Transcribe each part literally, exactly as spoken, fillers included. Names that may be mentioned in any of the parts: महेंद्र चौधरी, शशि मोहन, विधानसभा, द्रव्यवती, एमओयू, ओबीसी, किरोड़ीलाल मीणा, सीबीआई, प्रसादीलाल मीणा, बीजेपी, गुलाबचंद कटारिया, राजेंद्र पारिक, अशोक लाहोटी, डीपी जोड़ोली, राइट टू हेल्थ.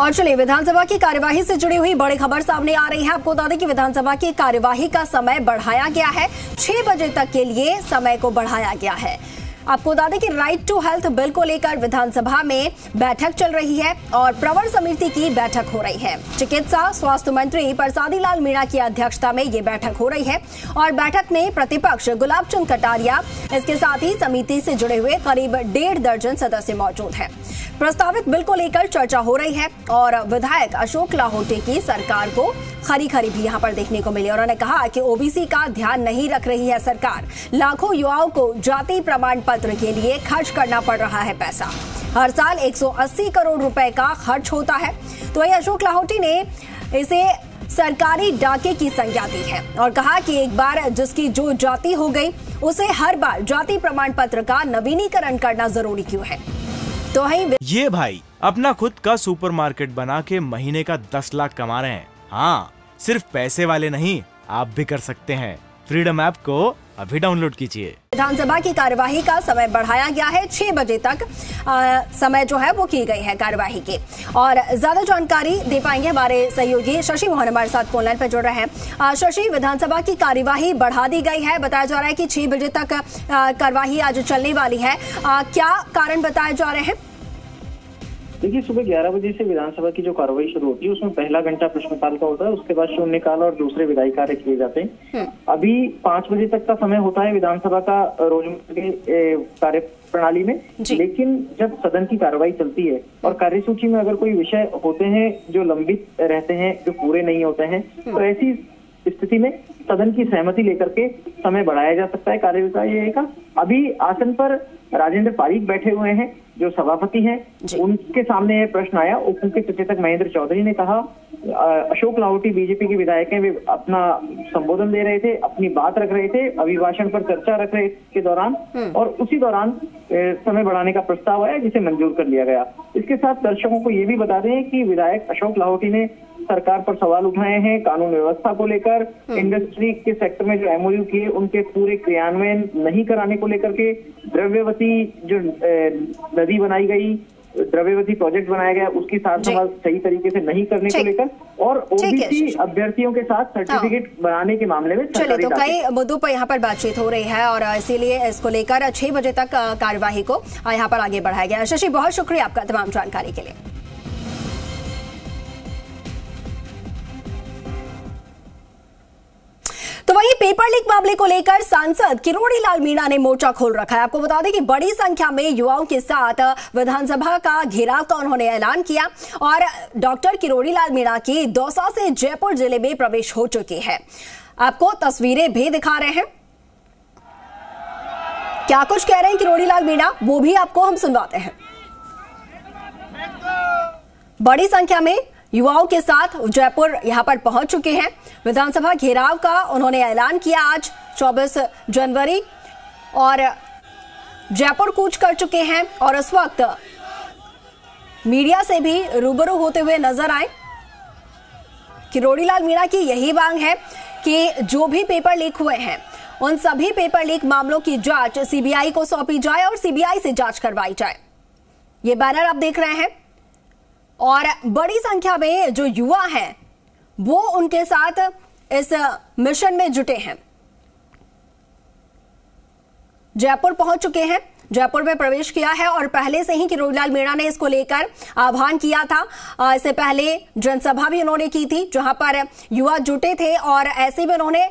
और चलिए विधानसभा की कार्यवाही से जुड़ी हुई बड़ी खबर सामने आ रही है। आपको बता दें कि विधानसभा की कार्यवाही का समय बढ़ाया गया है, छह बजे तक के लिए समय को बढ़ाया गया है। आपको बता दें कि राइट टू हेल्थ बिल को लेकर विधानसभा में बैठक चल रही है और प्रवर समिति की बैठक हो रही है। चिकित्सा स्वास्थ्य मंत्री प्रसादीलाल मीणा की अध्यक्षता में ये बैठक हो रही है और बैठक में प्रतिपक्ष गुलाबचंद कटारिया, इसके साथ ही समिति से जुड़े हुए करीब डेढ़ दर्जन सदस्य मौजूद हैं। प्रस्तावित बिल को लेकर चर्चा हो रही है और विधायक अशोक लाहोटी की सरकार को खरी खरी भी यहाँ पर देखने को मिली। उन्होंने कहा कि ओबीसी का ध्यान नहीं रख रही है सरकार, लाखों युवाओं को जाति प्रमाण पत्र के लिए खर्च करना पड़ रहा है पैसा। हर साल एक सौ अस्सी करोड़ रुपए का खर्च होता है। तो वही अशोक लाहोटी ने इसे सरकारी डाके की संज्ञा दी है और कहा कि एक बार जिसकी जो जाति हो गई उसे हर बार जाति प्रमाण पत्र का नवीनीकरण करना जरूरी क्यों है। तो ये भाई अपना खुद का सुपरमार्केट बना के महीने का दस लाख कमा रहे हैं। हाँ, सिर्फ पैसे वाले नहीं, आप भी कर सकते हैं। फ्रीडम ऐप को अभी डाउनलोड कीजिए। विधानसभा की कार्यवाही का समय बढ़ाया गया है, छह बजे तक आ, समय जो है वो की गई है कार्यवाही की। और ज्यादा जानकारी दे पाएंगे हमारे सहयोगी शशि मोहन, हमारे साथ फोनलाइन पर जुड़ रहे हैं। शशि, विधानसभा की कार्यवाही बढ़ा दी गई है, बताया जा रहा है कि छह बजे तक कार्यवाही आज चलने वाली है। आ, क्या कारण बताए जा रहे हैं? देखिए, सुबह ग्यारह बजे से विधानसभा की जो कार्यवाही शुरू होती है उसमें पहला घंटा प्रश्नकाल का होता है, उसके बाद शून्यकाल और दूसरे विधायी कार्य किए जाते हैं। अभी पांच बजे तक का समय होता है विधानसभा का रोजमर्रा के कार्य प्रणाली में। लेकिन जब सदन की कार्यवाही चलती है और कार्यसूची में अगर कोई विषय होते हैं जो लंबित रहते हैं, जो पूरे नहीं होते हैं, तो ऐसी स्थिति में सदन की सहमति लेकर के समय बढ़ाया जा सकता है कार्यविधायी का। अभी आसन पर राजेंद्र पारिक बैठे हुए हैं जो सभापति हैं, उनके सामने यह प्रश्न आया। उप मुख्य सचेतक महेंद्र चौधरी ने कहा, अशोक लाहोटी बीजेपी के विधायक हैं, वे अपना संबोधन दे रहे थे, अपनी बात रख रहे थे, अभिभाषण पर चर्चा रख रहे के दौरान, और उसी दौरान समय बढ़ाने का प्रस्ताव आया जिसे मंजूर कर लिया गया। इसके साथ दर्शकों को ये भी बता दें कि विधायक अशोक लाहोटी ने सरकार पर सवाल उठाए हैं कानून व्यवस्था को लेकर, इंडस्ट्री के सेक्टर में जो एमओयू किए उनके पूरे क्रियान्वयन नहीं कराने को लेकर के, द्रव्यवती जो नदी बनाई गई, द्रव्यवती प्रोजेक्ट बनाया गया उसकी सार संभाल सही तरीके से नहीं करने को लेकर, और ओबीसी अभ्यर्थियों के साथ सर्टिफिकेट बनाने के मामले में। चलिए, तो कई मुद्दों पर यहाँ पर बातचीत हो रही है और इसीलिए इसको लेकर छह बजे तक कार्यवाही को यहाँ पर आगे बढ़ाया गया। शशि, बहुत शुक्रिया आपका तमाम जानकारी के लिए। पेपर लीक मामले को लेकर सांसद किरोड़ीलाल मीणा ने मोर्चा खोल रखा है। आपको बता दें कि बड़ी संख्या में युवाओं के साथ विधानसभा का घेराव का उन्होंने ऐलान किया और डॉक्टर किरोड़ीलाल मीणा की दौसा से जयपुर जिले में प्रवेश हो चुकी है। आपको तस्वीरें भी दिखा रहे हैं, क्या कुछ कह रहे हैं किरोड़ीलाल मीणा वो भी आपको हम सुनवाते हैं। बड़ी संख्या में युवाओं के साथ जयपुर यहां पर पहुंच चुके हैं। विधानसभा घेराव का उन्होंने ऐलान किया आज चौबीस जनवरी, और जयपुर कूच कर चुके हैं और इस वक्त मीडिया से भी रूबरू होते हुए नजर आए। किरोड़ीलाल मीणा की यही मांग है कि जो भी पेपर लीक हुए हैं उन सभी पेपर लीक मामलों की जांच सीबीआई को सौंपी जाए और सीबीआई से जांच करवाई जाए। ये बैनर आप देख रहे हैं और बड़ी संख्या में जो युवा हैं वो उनके साथ इस मिशन में जुटे हैं। जयपुर पहुंच चुके हैं, जयपुर में प्रवेश किया है और पहले से ही किरोड़ीलाल मीणा ने इसको लेकर आह्वान किया था। इससे पहले जनसभा भी उन्होंने की थी जहां पर युवा जुटे थे और ऐसे में उन्होंने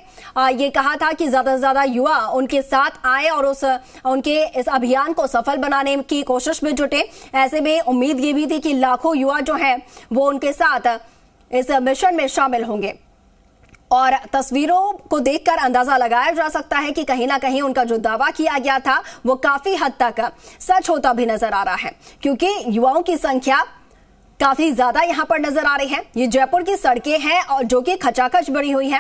ये कहा था कि ज्यादा से ज्यादा युवा उनके साथ आए और उस उनके इस अभियान को सफल बनाने की कोशिश में जुटे। ऐसे में उम्मीद ये भी थी कि लाखों युवा जो है वो उनके साथ इस मिशन में शामिल होंगे और तस्वीरों को देखकर अंदाजा लगाया जा सकता है कि कहीं ना कहीं उनका जो दावा किया गया था वो काफी हद तक सच होता भी नजर आ रहा है, क्योंकि युवाओं की संख्या काफी ज्यादा यहां पर नजर आ रही है। ये जयपुर की सड़कें हैं और जो कि खचाखच बढ़ी हुई है।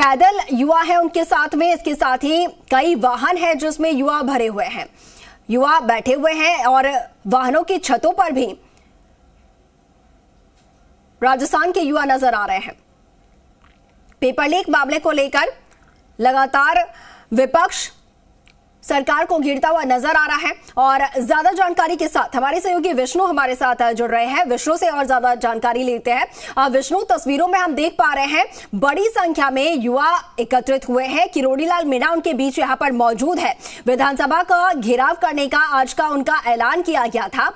पैदल युवा है उनके साथ में, इसके साथ ही कई वाहन है जिसमें युवा भरे हुए हैं, युवा बैठे हुए हैं और वाहनों की छतों पर भी राजस्थान के युवा नजर आ रहे हैं। पेपर लीक मामले को लेकर लगातार विपक्ष सरकार को घेरता हुआ नजर आ रहा है। और ज्यादा जानकारी के साथ हमारे सहयोगी विष्णु हमारे साथ जुड़ रहे हैं। विष्णु से और ज्यादा जानकारी लेते हैं। विष्णु, तस्वीरों में हम देख पा रहे हैं बड़ी संख्या में युवा एकत्रित हुए हैं, किरोड़ीलाल मीणा उनके बीच यहाँ पर मौजूद है। विधानसभा का घेराव करने का आज का उनका ऐलान किया गया था।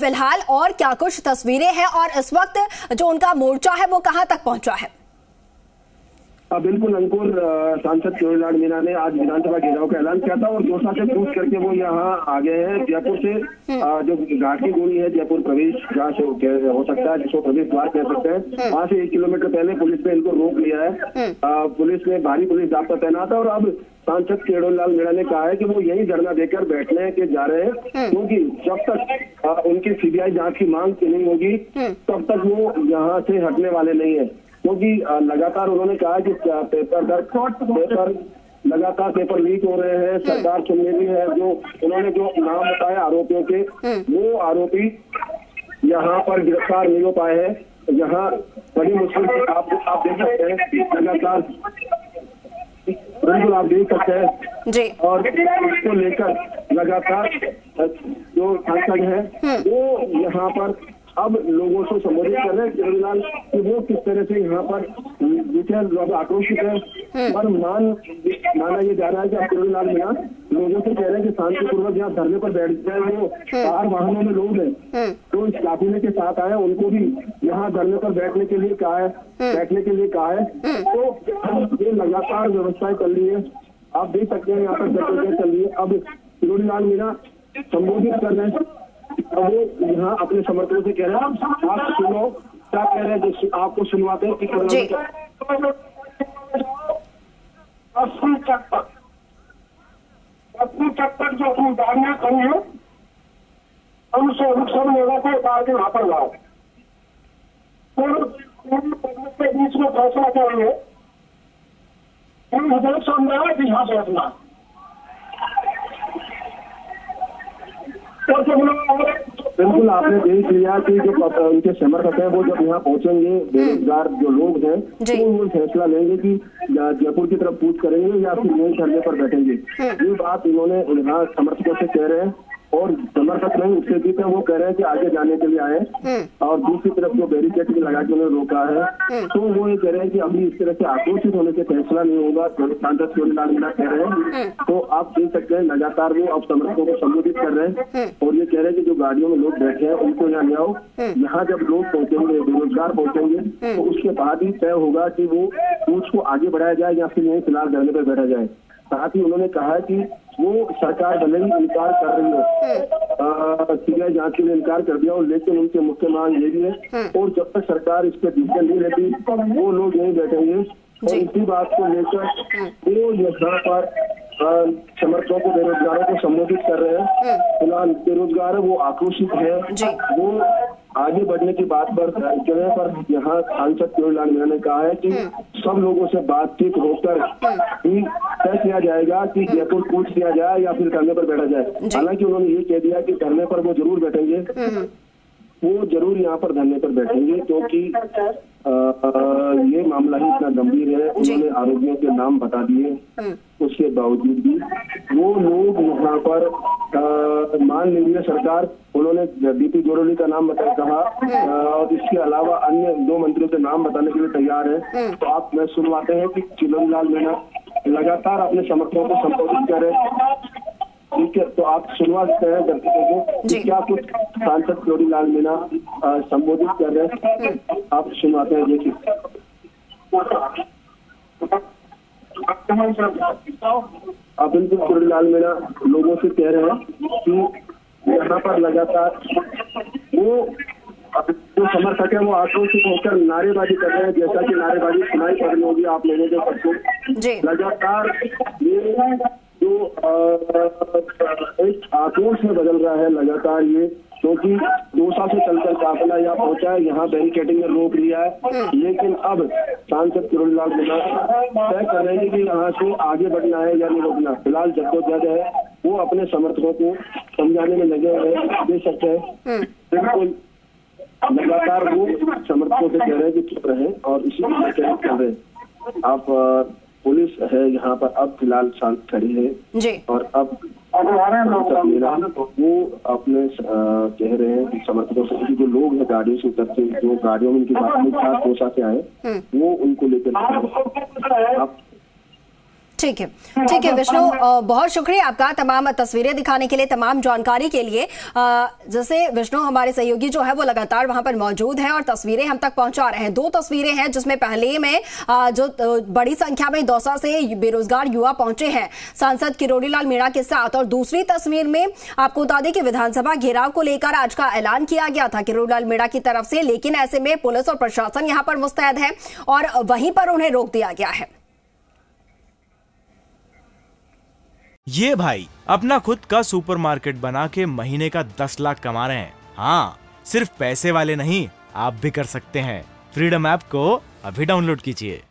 फिलहाल और क्या कुछ तस्वीरें हैं और इस वक्त जो उनका मोर्चा है वो कहाँ तक पहुंचा है? बिल्कुल अंकुर, सांसद किरोड़ीलाल मीणा ने आज विधानसभा घेराव का ऐलान किया था और दो से पूछ करके वो यहाँ आ गए हैं। जयपुर से जो घाटी गोली है, जयपुर प्रवेश जहाँ से हो सकता है, जिसको प्रवेश द्वार कह सकते हैं, वहाँ से एक किलोमीटर पहले पुलिस ने इनको रोक लिया है। पुलिस ने भारी पुलिस जाब्ता तैनात है और अब सांसद किरोड़ीलाल मीणा ने कहा है कि वो यही धरना देकर बैठने के जा रहे हैं, क्योंकि जब तक आ, उनकी सीबीआई जांच की मांग नहीं होगी तब तक वो यहाँ से हटने वाले नहीं है। क्योंकि लगातार उन्होंने कहा कि पेपर दर पेपर लगातार पेपर लीक हो रहे हैं, सरकार सुन रही है। जो उन्होंने जो नाम बताया आरोपियों के, वो आरोपी यहाँ पर गिरफ्तार नहीं हो पाए हैं। यहाँ बड़ी मुश्किल से आप आप देख सकते हैं, लगातार बिल्कुल आप देख सकते हैं। और इसको लेकर लगातार जो सांसद है वो यहाँ पर अब लोगों से संबोधित कर रहे हैं किरोड़ीलाल कि वो किस तरह से यहाँ पर विचार आक्रोशित है। और मान माना ये जा रहा है कि अब किरोड़ीलाल मीणा लोगों से कह रहे हैं कि शांतिपूर्वक यहाँ धरने पर बैठ जाए। वो चार वाहनों में लोग हैं तो इस काफिले के साथ आए, उनको भी यहाँ धरने पर बैठने के लिए कहा है बैठने के लिए कहा है तो ये लगातार व्यवस्थाएं चल रही है। आप देख सकते हैं यहाँ पर बैठक चल रही है। अब किरोड़ीलाल मीणा संबोधित कर रहे हैं, वो यहाँ अपने समर्थकों से कह रहे हैं आप सुनो क्या कह रहे हैं, जो आपको सुनवाते हैं जो अपनी गाड़ियां खड़ी है हम सब लोगों को उतार के वहां पर लाओ। के बीच में फैसला करेंगे हृदय समझाया कि यहाँ से अपना बिल्कुल आपने देख लिया कि जो उनके समर्थक हैं वो जब यहाँ पहुँचेंगे, बेरोजगार जो लोग हैं तो वो फैसला लेंगे कि जयपुर की तरफ कूच करेंगे या फिर नए धरने पर बैठेंगे। ये बात इन्होंने यहाँ समर्थकों से कह रहे हैं और समर्थक नहीं उससे भी वो कह रहे हैं कि आगे जाने के लिए आए। और दूसरी तरफ जो बैरिकेड भी लगा के उन्होंने रोका है तो वो ये कह रहे हैं कि अभी इस तरह से आक्रोशित होने से फैसला नहीं होगा, सांसद किरोड़ीलाल मीणा कह रहे हैं। तो आप देख सकते हैं लगातार वो अब समर्थकों को संबोधित कर रहे हैं और ये कह रहे हैं कि जो गाड़ियों में लोग बैठे हैं उनको यहाँ ले आओ। यहाँ जब लोग पहुंचेंगे, बेरोजगार पहुंचेंगे तो उसके बाद ही तय होगा कि वो कूच को आगे बढ़ाया जाए या फिर यही फिलहाल धरने पर बैठा जाए। साथ ही उन्होंने कहा कि वो सरकार भले ही इनकार कर रही हो, सीबीआई जांच के लिए इनकार कर दिया हो, लेकिन उनके मुख्य मांग यही है और जब तक सरकार इस पर डिसीजन नहीं लेती वो लोग यहीं बैठेंगे। और इसी बात को लेकर वो यहाँ पर समर्थकों को, बेरोजगारों को संबोधित कर रहे हैं। फिलहाल बेरोजगार है वो आक्रोशित है, वो आगे बढ़ने की बात पर जगह पर यहाँ सांसद किरोड़ीलाल मीणा ने कहा है कि सब लोगों से बातचीत होकर ही तय किया जाएगा कि जयपुर कूच किया जाए या फिर धरने पर बैठा जाए। हालांकि उन्होंने ये कह दिया कि धरने पर वो जरूर बैठेंगे, वो जरूर यहाँ पर धरने पर बैठेंगे क्योंकि तो ये मामला ही इतना गंभीर है। उन्होंने आरोपियों के नाम बता दिए, उसके बावजूद भी वो लोग यहाँ पर आ, मान लीजिए सरकार। उन्होंने डीपी जोड़ोली का नाम बता कहा और इसके अलावा अन्य दो मंत्रियों के नाम बताने के लिए तैयार है। तो आप मैं सुनवाते हैं कि किरोड़ीलाल मीणा लगातार अपने समर्थकों को संबोधित कर रहे हैं। ठीक है, तो आप शुरुआत कर रहे हैं दर्शकों को क्या कुछ सांसद किरोड़ीलाल मीणा संबोधित कर रहे हैं, आप सुनवाते हैं। देखिए आप बिल्कुल किरोड़ीलाल मीणा लोगों से कह रहे हैं कि यहाँ पर लगातार वो जो समर्थक है वो आक्रोशित होकर नारेबाजी कर रहे हैं, जैसा कि नारेबाजी सुनाई पड़ रही होगी आप लोगों के सबको। लगातार ये जो एक आक्रोश में बदल रहा है लगातार ये, क्योंकि दौसा से चलकर काफिला यहाँ पहुंचा है, यहाँ बैरिकेडिंग में रोक लिया है। लेकिन अब सांसद किरोड़ीलाल मीणा तय कर रहे हैं कि यहाँ से आगे बढ़ना है या नहीं रोकना। फिलहाल जद्दोजहद है, वो अपने समर्थकों को समझाने में लगे हुए हैं। दे सकते हैं बिल्कुल लगातार वो समर्थकों से कह रहे हैं कि चुप रहे और इसी तरह से कह रहे हैं। आप पुलिस है यहाँ पर अब फिलहाल शांत खड़ी है जी। और अब वो अपने कह रहे हैं कि समर्थकों से जो लोग हैं गाड़ियों से उतर के, जो गाड़ियों में उनकी साथ पोषा के आए, वो उनको लेकर। ठीक है, ठीक है विष्णु, बहुत शुक्रिया आपका तमाम तस्वीरें दिखाने के लिए, तमाम जानकारी के लिए। जैसे विष्णु हमारे सहयोगी जो है वो लगातार वहां पर मौजूद हैं और तस्वीरें हम तक पहुंचा रहे हैं। दो तस्वीरें हैं जिसमें पहले में जो बड़ी संख्या में दौसा से बेरोजगार युवा पहुंचे हैं सांसद किरोड़ीलाल मीणा के साथ, और दूसरी तस्वीर में आपको बता दें कि विधानसभा घेराव को लेकर आज का ऐलान किया गया था किरोड़ीलाल मीणा की तरफ से, लेकिन ऐसे में पुलिस और प्रशासन यहाँ पर मुस्तैद है और वहीं पर उन्हें रोक दिया गया है। ये भाई अपना खुद का सुपरमार्केट बना के महीने का दस लाख कमा रहे हैं। हाँ, सिर्फ पैसे वाले नहीं, आप भी कर सकते हैं। फ्रीडम ऐप को अभी डाउनलोड कीजिए।